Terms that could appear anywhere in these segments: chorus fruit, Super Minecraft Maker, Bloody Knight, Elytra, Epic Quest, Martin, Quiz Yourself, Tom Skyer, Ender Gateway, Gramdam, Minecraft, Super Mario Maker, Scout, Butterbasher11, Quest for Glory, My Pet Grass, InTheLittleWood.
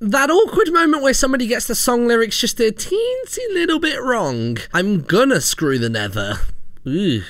That awkward moment where somebody gets the song lyrics just a teensy little bit wrong. I'm gonna screw the nether. Ooh.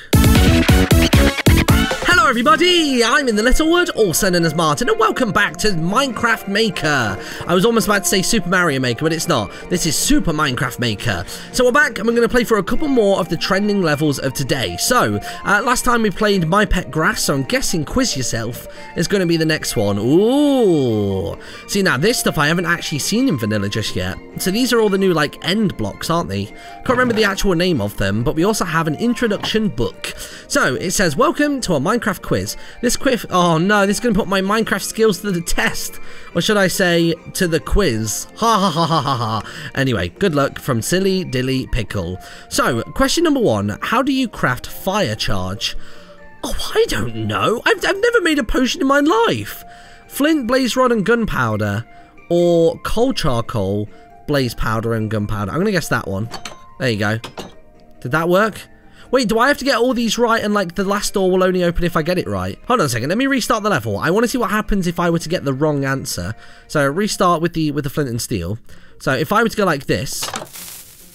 Hello everybody, I'm InTheLittleWood, also known as Martin, and welcome back to Minecraft Maker. I was almost about to say Super Mario Maker, but it's not. This is Super Minecraft Maker. So we're back, and we're going to play for a couple more of the trending levels of today. So, last time we played My Pet Grass, so I'm guessing Quiz Yourself is going to be the next one. Ooh! See, now this stuff I haven't actually seen in vanilla just yet. So these are all the new, like, end blocks, aren't they? Can't remember the actual name of them, but we also have an introduction book. So, it says, welcome to a Minecraft quiz. This quiz, oh no, this is going to put my Minecraft skills to the test. Or should I say, to the quiz. Ha ha ha ha ha ha. Anyway, good luck from Silly Dilly Pickle. So, question number one, how do you craft fire charge? Oh, I don't know. I've never made a potion in my life. Flint, blaze rod and gunpowder, or coal charcoal, blaze powder and gunpowder. I'm going to guess that one. There you go. Did that work? Wait, do I have to get all these right and, like, the last door will only open if I get it right? Hold on a second, let me restart the level. I want to see what happens if I were to get the wrong answer. So, restart with the flint and steel. So, if I were to go like this...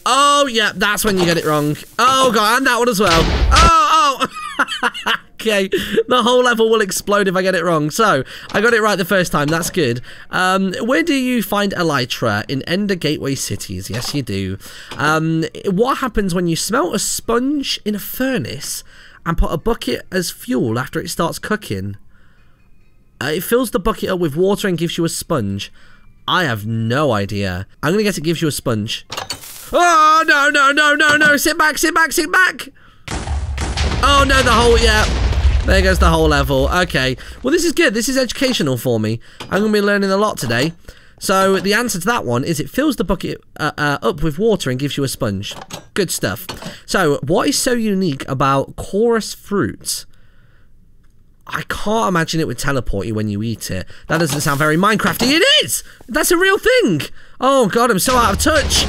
Oh, yeah, that's when you get it wrong. Oh, God, and that one as well. Oh, oh! Okay, the whole level will explode if I get it wrong. So, I got it right the first time, that's good. Where do you find Elytra? In Ender Gateway cities, yes you do. What happens when you smelt a sponge in a furnace and put a bucket as fuel after it starts cooking? It fills the bucket up with water and gives you a sponge. I have no idea. I'm gonna guess it gives you a sponge. Oh, no, no, no, no, no, sit back, sit back, sit back! Oh, no, the whole, yeah. There goes the whole level. Okay. Well, this is good. This is educational for me. I'm going to be learning a lot today. So, the answer to that one is it fills the bucket up with water and gives you a sponge. Good stuff. So, what is so unique about chorus fruit? I can't imagine it would teleport you when you eat it. That doesn't sound very Minecrafty. It is! That's a real thing! Oh, God, I'm so out of touch.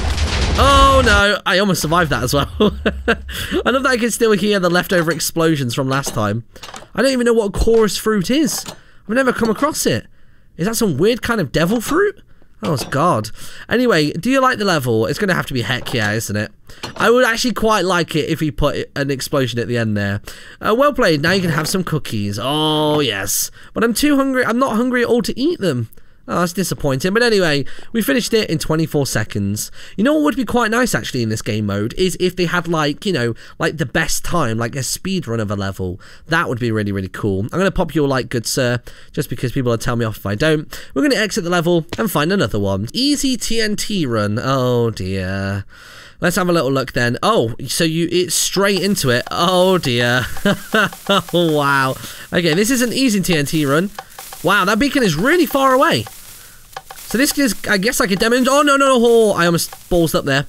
Oh no, I almost survived that as well. I love that I can still hear the leftover explosions from last time. I don't even know what chorus fruit is. I've never come across it. Is that some weird kind of devil fruit? Oh God. Anyway, do you like the level? It's going to have to be heck yeah, isn't it? I would actually quite like it if he put an explosion at the end there. Well played, now you can have some cookies. Oh yes. But I'm too hungry, I'm not hungry at all to eat them. Oh, that's disappointing, but anyway, we finished it in 24 seconds. You know what would be quite nice, actually, in this game mode, is if they had, like, you know, like, the best time, like, a speed run of a level. That would be really, really cool. I'm going to pop your like, good sir, just because people will tell me off if I don't. We're going to exit the level and find another one. Easy TNT run. Oh, dear. Let's have a little look, then. Oh, so it's straight into it. Oh, dear. Oh, wow. Okay, this is an easy TNT run. Wow, that beacon is really far away. So this is, I guess, like a demonstration. Oh, no, no, no. Oh, I almost ballsed up there.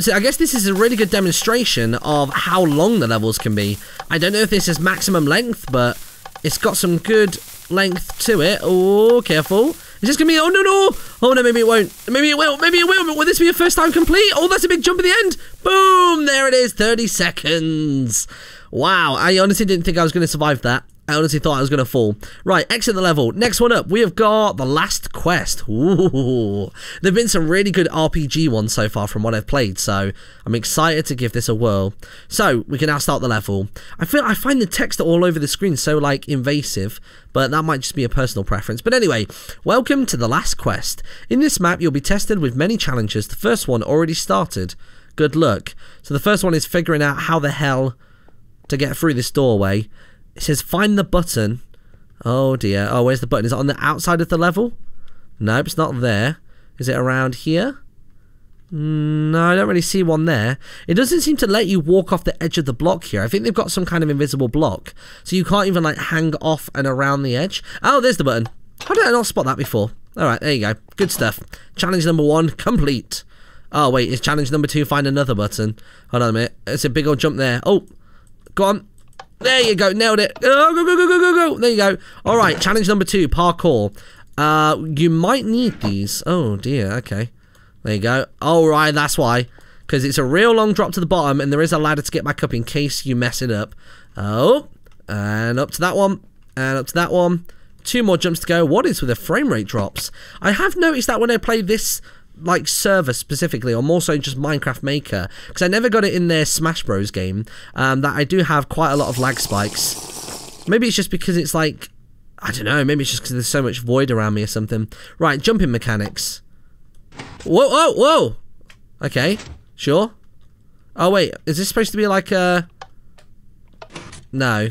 So I guess this is a really good demonstration of how long the levels can be. I don't know if this is maximum length, but it's got some good length to it. Oh, careful. It's just going to be, oh, no, no. Oh, no, maybe it won't. Maybe it will. Maybe it will. But will this be a first time complete? Oh, that's a big jump at the end. Boom. There it is. 30 seconds. Wow. I honestly didn't think I was going to survive that. I honestly thought I was going to fall. Right, exit the level. Next one up, we have got the last quest. Ooh. There have been some really good RPG ones so far from what I've played, so I'm excited to give this a whirl. So, we can now start the level. I find the text all over the screen so, like, invasive, but that might just be a personal preference. But anyway, welcome to the last quest. In this map, you'll be tested with many challenges. The first one already started. Good luck. So, the first one is figuring out how the hell to get through this doorway. It says, find the button. Oh, dear. Oh, where's the button? Is it on the outside of the level? Nope, it's not there. Is it around here? No, I don't really see one there. It doesn't seem to let you walk off the edge of the block here. I think they've got some kind of invisible block. So you can't even, like, hang off and around the edge. Oh, there's the button. How did I not spot that before? All right, there you go. Good stuff. Challenge number one, complete. Oh, wait, it's challenge number two, find another button. Hold on a minute. It's a big old jump there. Oh, go on. There you go, nailed it. Oh, go, go, go, go, go, go. There you go. All right, challenge number two, parkour. You might need these. Oh, dear, okay. There you go. All right, that's why. Because it's a real long drop to the bottom, and there is a ladder to get back up in case you mess it up. Oh, and up to that one, and up to that one. Two more jumps to go. What is with the frame rate drops? I have noticed that when I play this like server specifically, or more so just Minecraft Maker, because I never got it in their Smash Bros game, that I do have quite a lot of lag spikes. Maybe it's just because it's like, I don't know, maybe it's just because there's so much void around me or something. Right, jumping mechanics. Whoa, whoa, whoa! Okay, sure. Oh wait, is this supposed to be like a... No.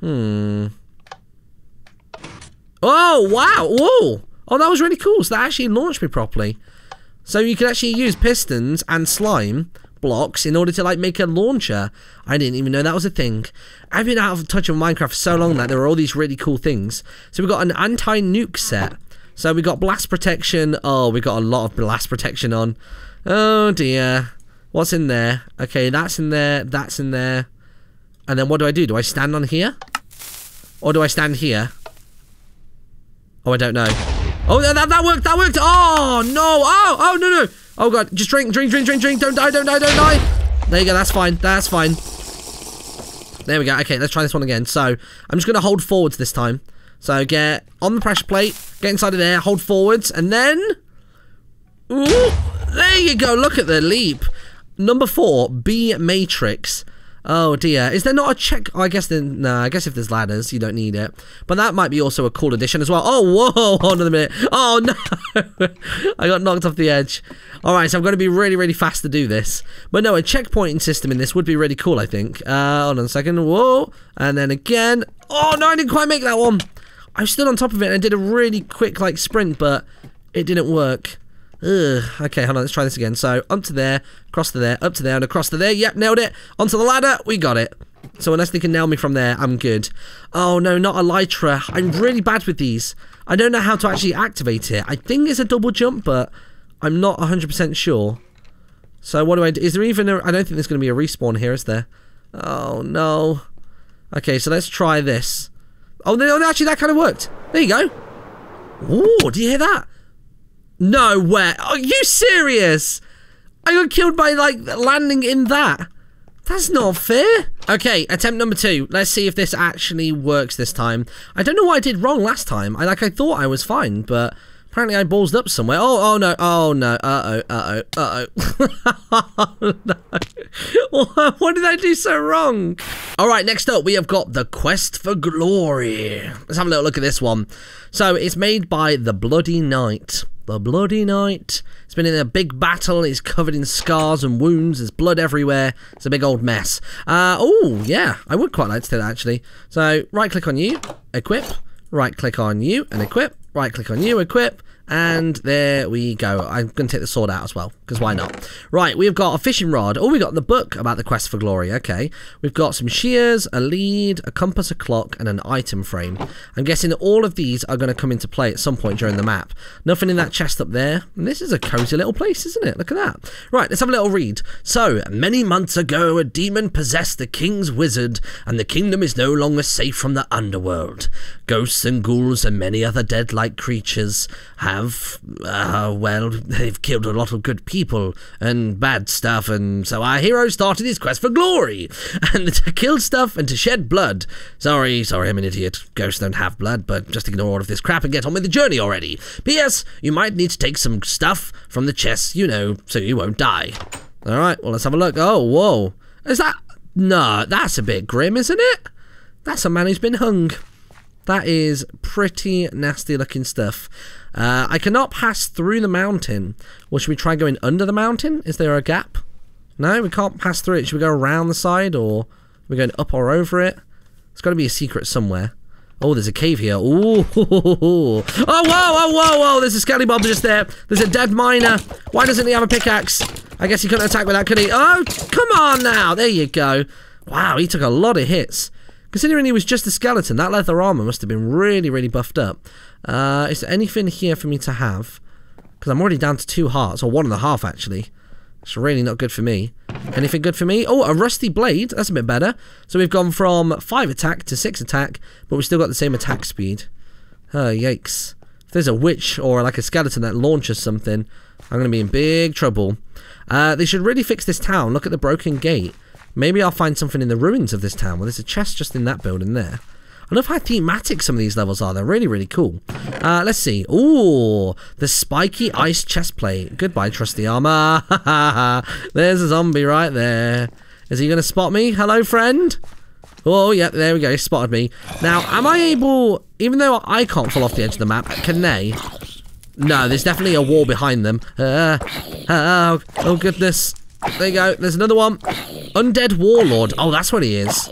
Oh, wow! Whoa! Oh, that was really cool. So that actually launched me properly. So you can actually use pistons and slime blocks in order to, like, make a launcher. I didn't even know that was a thing. I've been out of touch with Minecraft for so long that there are all these really cool things. So we got an anti-nuke set. So we got blast protection. Oh, we got a lot of blast protection on. Oh, dear. What's in there? Okay, that's in there. That's in there. And then what do I do? Do I stand on here? Or do I stand here? Oh, I don't know. Oh, that worked, that worked. Oh, no. Oh, oh, no, no. Oh, God. Just drink, drink, drink, drink, drink. Don't die, don't die, don't die. There you go. That's fine. That's fine. There we go. Okay, let's try this one again. So I'm just going to hold forwards this time. So get on the pressure plate, get inside of there, hold forwards, and then... Ooh, there you go. Look at the leap. Number 4, B Matrix. Oh dear, is there not a check? Oh, I guess then, no, I guess if there's ladders, you don't need it. But that might be also a cool addition as well. Oh, whoa, hold on a minute. Oh no, I got knocked off the edge. All right, so I'm going to be really, really fast to do this. But no, a checkpointing system in this would be really cool, I think. Hold on a second, whoa. And then again, oh no, I didn't quite make that one. I stood on top of it and I did a really quick like sprint, but it didn't work. Ugh. Okay, hold on, let's try this again. So, up to there, across to there, up to there, and across to there. Yep, nailed it. Onto the ladder, we got it. So, unless they can nail me from there, I'm good. Oh, no, not Elytra. I'm really bad with these. I don't know how to actually activate it. I think it's a double jump, but I'm not 100% sure. So, what do I do? Is there even a... I don't think there's going to be a respawn here, is there? Oh, no. Okay, so let's try this. Oh, no, actually, that kind of worked. There you go. Ooh, do you hear that? No way. Are you serious? I got killed by, like, landing in that. That's not fair. Okay, attempt number 2. Let's see if this actually works this time. I don't know what I did wrong last time. I thought I was fine, but apparently I ballsed up somewhere. Oh, oh, no. Oh, no. Uh-oh, uh-oh, uh-oh. Oh, no. What did I do so wrong? All right, next up, we have got the Quest for Glory. Let's have a little look at this one. So, it's made by the Bloody Knight. The Bloody Knight. It's been in a big battle. It's covered in scars and wounds. There's blood everywhere. It's a big old mess. Oh, yeah. I would quite like to do that, actually. So, right-click on you. Equip. Right-click on you and equip. Right-click on you. Equip. And there we go. I'm going to take the sword out as well, because why not? Right, we've got a fishing rod. Oh, we got the book about the Quest for Glory. Okay. We've got some shears, a lead, a compass, a clock, and an item frame. I'm guessing all of these are going to come into play at some point during the map. Nothing in that chest up there. And this is a cozy little place, isn't it? Look at that. Right, let's have a little read. So, many months ago, a demon possessed the king's wizard, and the kingdom is no longer safe from the underworld. Ghosts and ghouls and many other dead-like creatures have, well, they've killed a lot of good people and bad stuff, and so our hero started his quest for glory and to kill stuff and to shed blood. Sorry, I'm an idiot. Ghosts don't have blood, but just ignore all of this crap and get on with the journey already. P.S. You might need to take some stuff from the chests, you know, so you won't die. All right, well, let's have a look. Oh, whoa. Is that... No, that's a bit grim, isn't it? That's a man who's been hung. That is pretty nasty looking stuff. I cannot pass through the mountain. Well, should we try going under the mountain? Is there a gap? No, we can't pass through it. Should we go around the side, or are we going up or over it? There's got to be a secret somewhere. Oh, there's a cave here. Ooh. Oh, whoa, oh, whoa, whoa. There's a scaly bob just there. There's a dead miner. Why doesn't he have a pickaxe? I guess he couldn't attack with that, could he? Oh, come on now. There you go. Wow, he took a lot of hits. Considering he was just a skeleton, that leather armor must have been really, really buffed up. Is there anything here for me to have? Because I'm already down to 2 hearts, or 1.5 actually. It's really not good for me. Anything good for me? Oh, a rusty blade. That's a bit better. So we've gone from 5 attack to 6 attack, but we've still got the same attack speed. Oh, yikes. If there's a witch or like a skeleton that launches something, I'm going to be in big trouble. They should really fix this town. Look at the broken gate. Maybe I'll find something in the ruins of this town. Well, there's a chest just in that building there. I love how thematic some of these levels are. They're really, really cool. Let's see. Ooh, the spiky ice chest plate. Goodbye, trusty armor. There's a zombie right there. Is he going to spot me? Hello, friend. Oh, yeah, there we go. He spotted me. Now, am I able... Even though I can't fall off the edge of the map, can they... No, there's definitely a wall behind them. Oh, goodness. There you go. There's another one. Undead Warlord. Oh, that's what he is.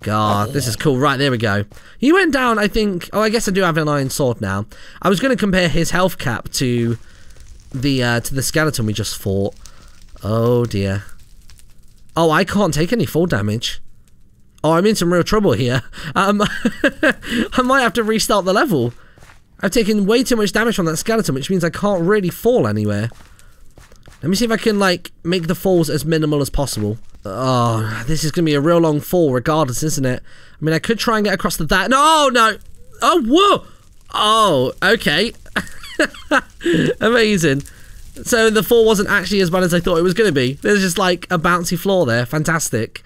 God, this is cool. Right, there we go. He went down, I think... Oh, I guess I do have an iron sword now. I was going to compare his health cap to the skeleton we just fought. Oh, dear. Oh, I can't take any fall damage. Oh, I'm in some real trouble here. I might have to restart the level. I've taken way too much damage from that skeleton, which means I can't really fall anywhere. Let me see if I can, like, make the falls as minimal as possible. Oh, this is going to be a real long fall regardless, isn't it? I mean, I could try and get across the that. No, no. Oh, whoa. Oh, okay. Amazing. So the fall wasn't actually as bad as I thought it was going to be. There's just, like, a bouncy floor there. Fantastic.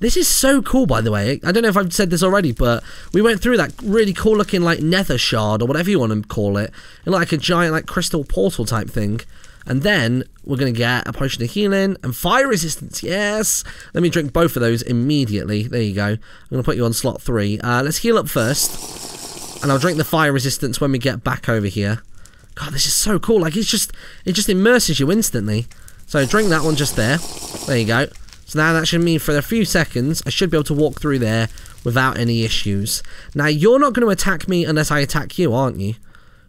This is so cool, by the way. I don't know if I've said this already, but we went through that really cool-looking, like, nether shard, or whatever you want to call it, and, like, a giant, like, crystal portal type thing. And then we're going to get a potion of healing and fire resistance. Yes! Let me drink both of those immediately. There you go. I'm going to put you on slot 3. Let's heal up first, and I'll drink the fire resistance when we get back over here. God, this is so cool. Like, it just immerses you instantly. So drink that one just there. There you go. So now that should mean for a few seconds, I should be able to walk through there without any issues. Now, you're not going to attack me unless I attack you, aren't you?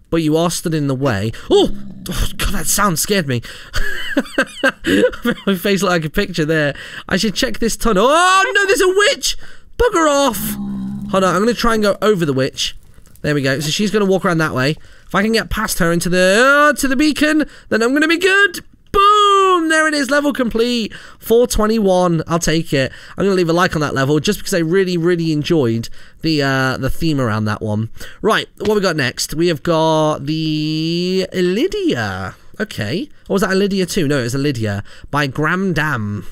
But you are stood in the way. Oh! Oh God, that sound scared me. My face looked like a picture there. I should check this tunnel. Oh, no, there's a witch! Bugger off! Hold on, I'm going to try and go over the witch. There we go. So she's going to walk around that way. If I can get past her into the to the beacon, then I'm going to be good. Boom! There it is, level complete. 421. I'll take it. I'm going to leave a like on that level just because I really, really enjoyed the theme around that one. Right, what we got next? We have got the Elytra. Okay. Or was that Elytra too? No, it was Elytra by Gramdam.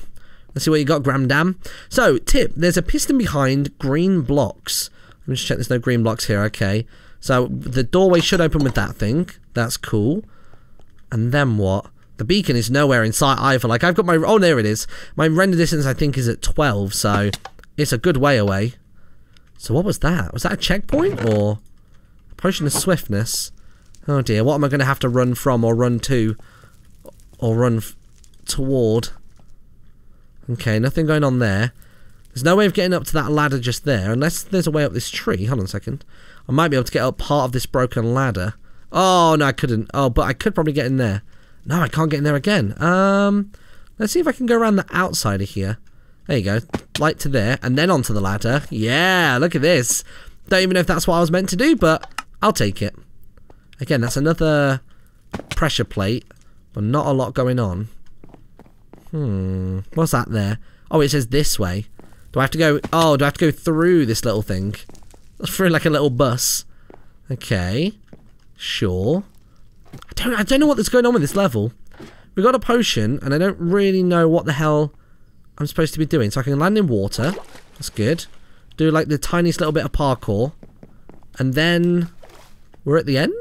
Let's see what you got, Gramdam. So, tip. There's a piston behind green blocks. Let me just check there's no green blocks here. Okay. So, the doorway should open with that thing. That's cool. And then what? The beacon is nowhere in sight either. Like, I've got my... Oh, there it is. My render distance, I think, is at 12, so it's a good way away. So what was that? Was that a checkpoint or a potion of swiftness? Oh, dear. What am I going to have to run from or run to or run toward? Okay, nothing going on there. There's no way of getting up to that ladder just there unless there's a way up this tree. Hold on a second. I might be able to get up part of this broken ladder. Oh, no, I couldn't. Oh, but I could probably get in there. No, I can't get in there again. Let's see if I can go around the outside of here. There you go. Light to there, and then onto the ladder. Yeah, look at this. Don't even know if that's what I was meant to do, but I'll take it. Again, that's another pressure plate, but not a lot going on. Hmm, what's that there? Oh, it says this way. Do I have to go... Oh, do I have to go through this little thing? Through like a little bus. Okay. Sure. I don't know what's going on with this level. We got a potion, and I don't really know what the hell I'm supposed to be doing. So I can land in water. That's good. Do, like, the tiniest little bit of parkour. And then we're at the end?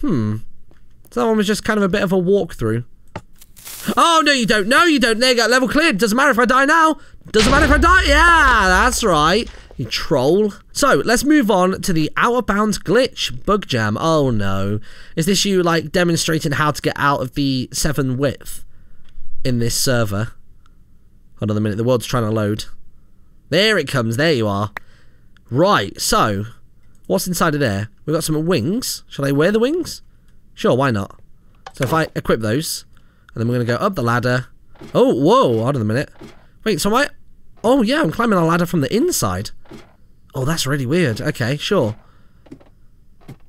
Hmm. So that one was just kind of a bit of a walkthrough. Oh, no, you don't. No, you don't. There you go. Level cleared. Doesn't matter if I die now. Doesn't matter if I die. Yeah, that's right. You troll. So, let's move on to the Outer Bounds glitch bug jam. Oh, no. Is this you, like, demonstrating how to get out of the 7 width in this server? Hold on a minute. The world's trying to load. There it comes. There you are. Right. So, what's inside of there? We've got some wings. Shall I wear the wings? Sure, why not? So, if I equip those, and then we're going to go up the ladder. Oh, whoa. Hold on a minute. Wait, so am I... Oh, yeah, I'm climbing a ladder from the inside. Oh, that's really weird. Okay, sure.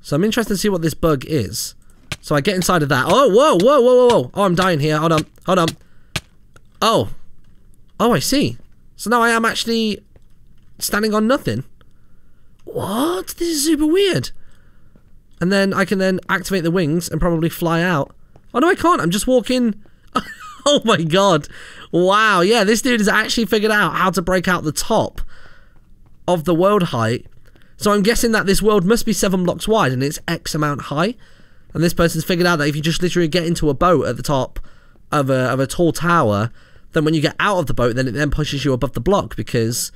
So I'm interested to see what this bug is. So I get inside of that. Oh, whoa, whoa, whoa, whoa, whoa. Oh, I'm dying here. Hold on, hold on. Oh. Oh, I see. So now I am actually standing on nothing. What? This is super weird. And then I can then activate the wings and probably fly out. Oh, no, I can't. I'm just walking... Oh my God. Wow, yeah, this dude has actually figured out how to break out the top. of the world height. So I'm guessing that this world must be 7 blocks wide and it's X amount high. And this person's figured out that if you just literally get into a boat at the top of a tall tower, then when you get out of the boat, then it then pushes you above the block, because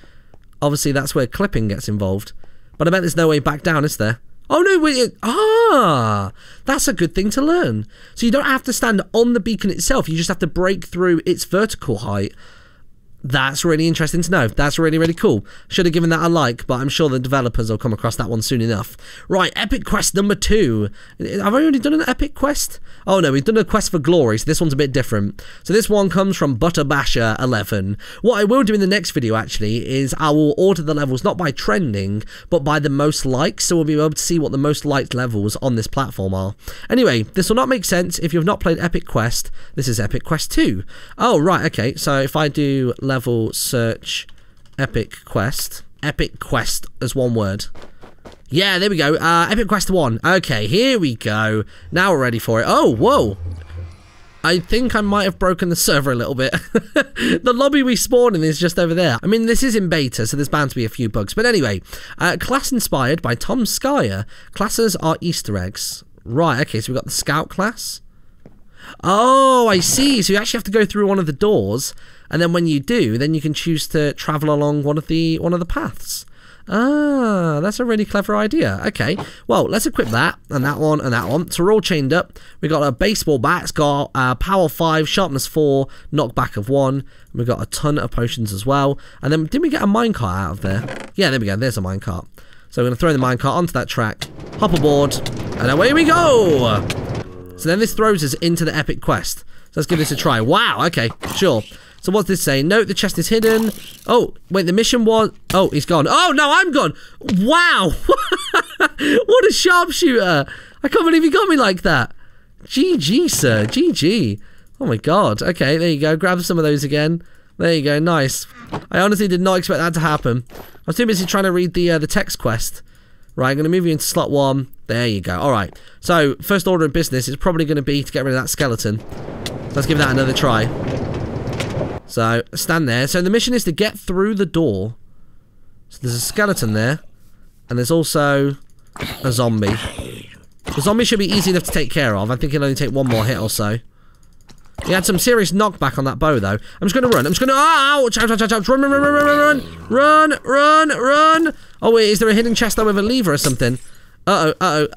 obviously that's where clipping gets involved. But I bet there's no way back down, is there? Oh no, that's a good thing to learn. So you don't have to stand on the beacon itself, you just have to break through its vertical height. That's really interesting to know. That's really, really cool. Should have given that a like, but I'm sure the developers will come across that one soon enough. Right, Epic Quest number 2. Have I already done an Epic Quest? Oh no, we've done a Quest for Glory, so this one's a bit different. So this one comes from Butterbasher11. What I will do in the next video, actually, is I will order the levels not by trending, but by the most likes, so we'll be able to see what the most liked levels on this platform are. Anyway, this will not make sense if you've not played Epic Quest. This is Epic Quest 2. Oh, right, okay, so if I do level search Epic Quest as one word. Yeah, there we go. Epic Quest 1. Okay, here we go. Now we're ready for it. Oh, whoa. I think I might have broken the server a little bit. The lobby we spawn in is just over there. I mean, this is in beta, so there's bound to be a few bugs. But anyway, class inspired by Tom Skyer. Classes are Easter eggs. Right, okay, so we've got the Scout class. Oh, I see. So you actually have to go through one of the doors, and then when you do, then you can choose to travel along one of the paths. Ah, that's a really clever idea. Okay, well, let's equip that, and that one, and that one. So we're all chained up. We've got a baseball bat. It's got power 5, sharpness 4, knockback of 1. We've got a ton of potions as well. And then, didn't we get a minecart out of there? Yeah, there we go. There's a minecart. So we're going to throw the minecart onto that track, hop aboard, and away we go! So then this throws us into the Epic Quest. So let's give this a try. Wow, okay, sure. So what's this say? Note the chest is hidden. Oh, wait, the mission was... Oh, he's gone. Oh, no, I'm gone. Wow. What a sharpshooter. I can't believe he got me like that. GG, sir. GG. Oh, my God. Okay, there you go. Grab some of those again. There you go. Nice. I honestly did not expect that to happen. I was too busy trying to read the text quest. Right, I'm going to move you into slot 1. There you go. All right. So, first order of business is probably going to be to get rid of that skeleton. Let's give that another try. So, stand there. So, the mission is to get through the door. So, there's a skeleton there. And there's also a zombie. The zombie should be easy enough to take care of. I think it'll only take one more hit or so. He had some serious knockback on that bow, though. I'm just going to run. I'm just going to... Ouch! Ouch! Ouch! Ouch! Ouch! Run! Run! Run! Run! Run! Run! Run! Run! Oh, wait. Is there a hidden chest there with a lever or something? Uh-oh. Uh-oh.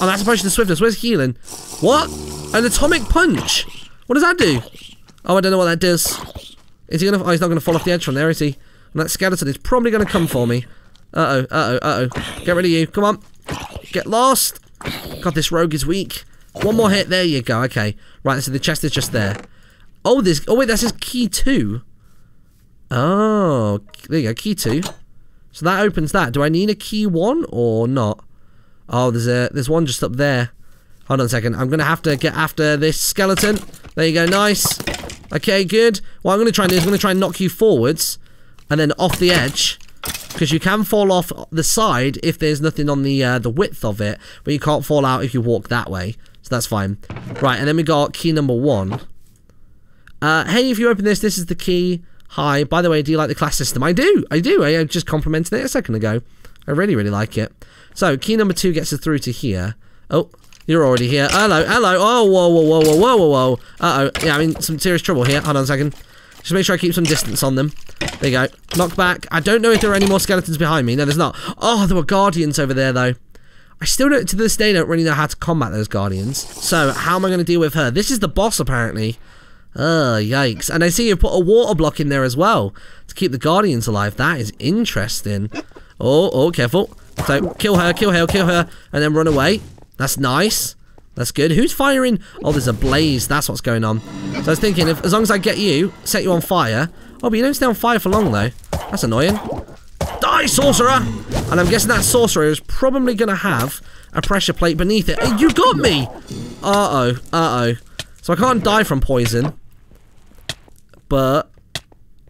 Oh, that's a potion of swiftness. Where's healing? What? An atomic punch? What does that do? Oh, I don't know what that does. Is he going to... Oh, he's not going to fall off the edge from there, is he? And that skeleton is probably going to come for me. Uh-oh. Uh-oh. Uh-oh. Get rid of you. Come on. Get lost. God, this rogue is weak. One more hit. There you go. Okay. Right, so the chest is just there. Oh, this... Oh, wait, that says key 2. Oh. There you go. Key 2. So that opens that. Do I need a key 1 or not? Oh, there's one just up there. Hold on a second. I'm going to have to get after this skeleton. There you go. Nice. Okay, good. What I'm going to try and do is I'm going to try and knock you forwards and then off the edge. Because you can fall off the side if there's nothing on the width of it. But you can't fall out if you walk that way. So that's fine. Right, and then we got key number 1. Hey, if you open this, this is the key. Hi. By the way, do you like the class system? I do. I do. I just complimented it a second ago. I really, really like it. So, key number 2 gets us through to here. Oh, you're already here. Hello, hello. Oh, whoa, whoa, whoa, whoa, whoa, whoa, whoa. Uh-oh. Yeah, I'm in some serious trouble here. Hold on a second. Just make sure I keep some distance on them. There you go. Knock back. I don't know if there are any more skeletons behind me. No, there's not. Oh, there were guardians over there, though. I still don't, to this day, don't really know how to combat those guardians. So, how am I going to deal with her? This is the boss, apparently. Oh, yikes. And I see you put a water block in there as well to keep the guardians alive. That is interesting. Oh, oh, careful. So, kill her, kill her, kill her, and then run away. That's nice. That's good. Who's firing? Oh, there's a blaze. That's what's going on. So, I was thinking, if as long as I get you, set you on fire. Oh, but you don't stay on fire for long, though. That's annoying. Die, sorcerer! And I'm guessing that sorcerer is probably going to have a pressure plate beneath it. Hey, you got me! Uh-oh, uh-oh. So I can't die from poison, but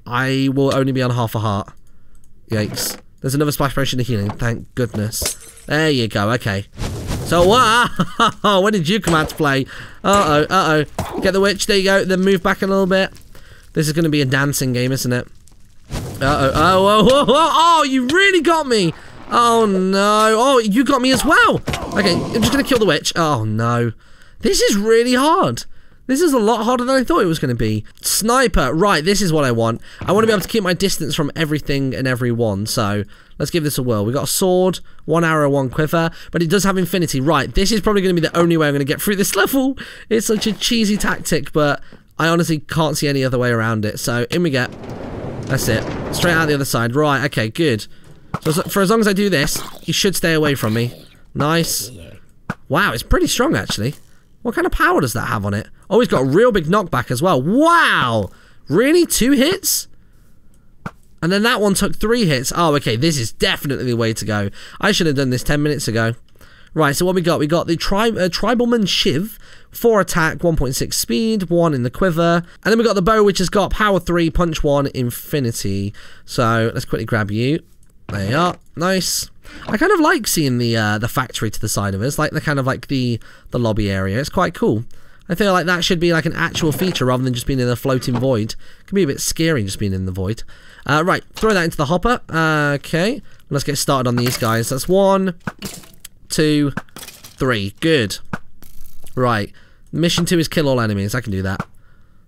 I will only be on half a heart. Yikes. There's another splash potion of healing, thank goodness. There you go, okay. So, wow! When did you come out to play? Uh-oh, uh-oh. Get the witch, there you go. Then move back a little bit. This is going to be a dancing game, isn't it? Uh-oh. Oh, you really got me. Oh, no. Oh, you got me as well. Okay, I'm just going to kill the witch. Oh, no. This is really hard. This is a lot harder than I thought it was going to be. Sniper. Right, this is what I want. I want to be able to keep my distance from everything and everyone, so let's give this a whirl. We've got a sword, one arrow, one quiver, but it does have infinity. Right, this is probably going to be the only way I'm going to get through this level. It's such a cheesy tactic, but I honestly can't see any other way around it. So, in we get. That's it. Straight out the other side. Right, okay, good. So, for as long as I do this, he should stay away from me. Nice. Wow, it's pretty strong, actually. What kind of power does that have on it? Oh, he's got a real big knockback as well. Wow! Really? 2 hits? And then that one took 3 hits. Oh, okay, this is definitely the way to go. I should have done this 10 minutes ago. Right, so what we got? We got the Tribalman Shiv, 4 attack, 1.6 speed, 1 in the quiver. And then we got the bow, which has got power 3, punch 1, infinity. So, let's quickly grab you. There you are. Nice. I kind of like seeing the factory to the side of us, like the kind of like the lobby area. It's quite cool. I feel like that should be like an actual feature rather than just being in a floating void. It can be a bit scary just being in the void. Right, throw that into the hopper. Okay, let's get started on these guys. That's 1, 2, 3. Good. Right, mission 2 is kill all enemies. I can do that.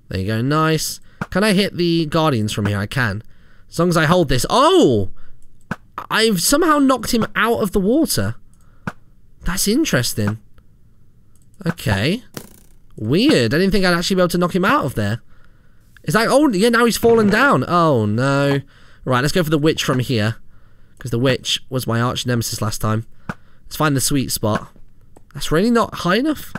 There you go. Nice. Can I hit the guardians from here? I can. As long as I hold this. Oh! I've somehow knocked him out of the water. That's interesting. Okay. Weird. I didn't think I'd actually be able to knock him out of there. Is that... Oh, yeah, now he's fallen down. Oh, no. Right, let's go for the witch from here. Because the witch was my arch nemesis last time. Let's find the sweet spot. That's really not high enough.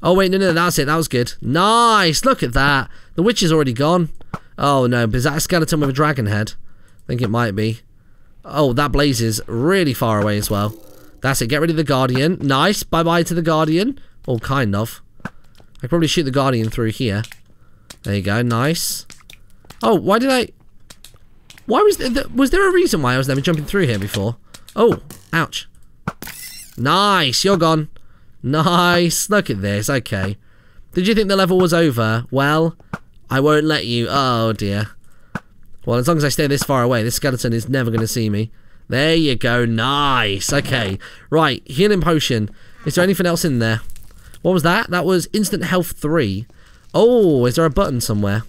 Oh, wait, no, that's it. That was good. Nice. Look at that. The witch is already gone. Oh, no. But is that a skeleton with a dragon head? I think it might be. Oh, that blaze is really far away as well. That's it. Get rid of the guardian. Nice. Bye-bye to the guardian. Well, kind of. I could probably shoot the guardian through here. There you go. Nice. Oh, why did I... Why was there a reason why I was never jumping through here before? Oh, ouch. Nice. You're gone. Nice. Look at this. Okay. Did you think the level was over? Well, I won't let you. Oh, dear. Well, as long as I stay this far away, this skeleton is never going to see me. There you go. Nice. Okay. Right. Healing potion. Is there anything else in there? What was that? That was instant health 3. Oh, is there a button somewhere?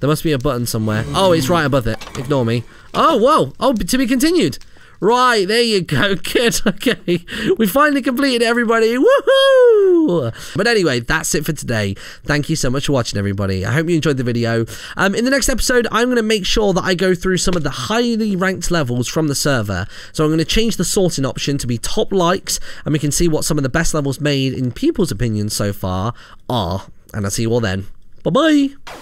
There must be a button somewhere. Oh, it's right above it. Ignore me. Oh, whoa. Oh, to be continued. Right. There you go. Good. Okay. We finally completed it, everybody. Woohoo! But anyway, that's it for today. Thank you so much for watching, everybody. I hope you enjoyed the video. In the next episode, I'm going to make sure that I go through some of the highly ranked levels from the server. So I'm going to change the sorting option to be top likes, and we can see what some of the best levels made in people's opinions so far are. And I'll see you all then. Bye-bye.